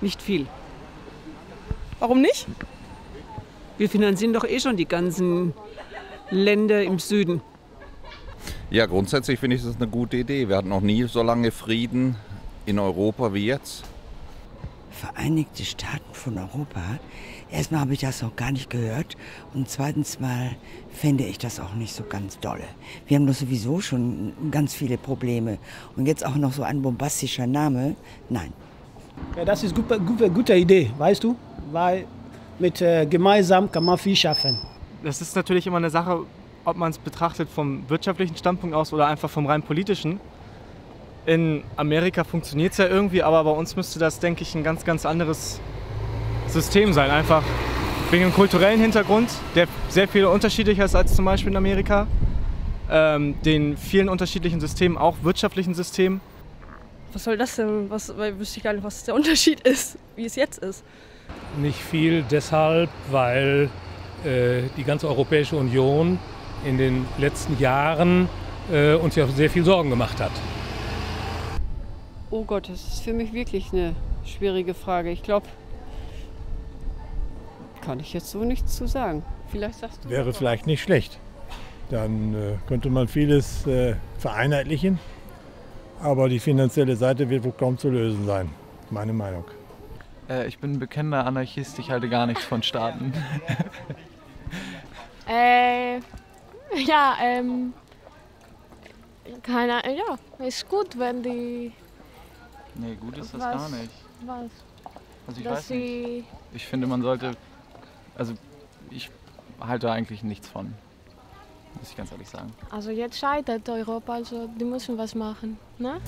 Nicht viel. Warum nicht? Wir finanzieren doch eh schon die ganzen Länder im Süden. Ja, grundsätzlich finde ich das eine gute Idee. Wir hatten noch nie so lange Frieden in Europa wie jetzt. Vereinigte Staaten von Europa. Erstmal habe ich das noch gar nicht gehört und zweitens mal fände ich das auch nicht so ganz dolle. Wir haben doch sowieso schon ganz viele Probleme und jetzt auch noch so ein bombastischer Name. Nein. Ja, das ist eine gute Idee, weißt du, weil mit gemeinsam kann man viel schaffen. Das ist natürlich immer eine Sache, ob man es betrachtet vom wirtschaftlichen Standpunkt aus oder einfach vom rein politischen. In Amerika funktioniert es ja irgendwie, aber bei uns müsste das, denke ich, ein ganz, ganz anderes System sein. Einfach wegen dem kulturellen Hintergrund, der sehr viel unterschiedlicher ist als zum Beispiel in Amerika. Den vielen unterschiedlichen Systemen, auch wirtschaftlichen Systemen. Was soll das denn? Weil wüsste ich gar nicht, was der Unterschied ist, wie es jetzt ist. Nicht viel deshalb, weil die ganze Europäische Union in den letzten Jahren uns ja sehr viel Sorgen gemacht hat. Oh Gott, das ist für mich wirklich eine schwierige Frage. Ich glaube, kann ich jetzt so nichts zu sagen. Vielleicht sagst du. Wäre vielleicht nicht schlecht. Dann könnte man vieles vereinheitlichen. Aber die finanzielle Seite wird wohl kaum zu lösen sein. Meine Meinung. Ich bin ein bekennender Anarchist. Ich halte gar nichts von Staaten. Ja, ist gut, wenn die. Nee, gut ist das gar nicht. Was? Also ich weiß nicht. Ich finde, man sollte, also ich halte eigentlich nichts von, muss ich ganz ehrlich sagen. Also jetzt scheitert Europa, also die müssen was machen, ne?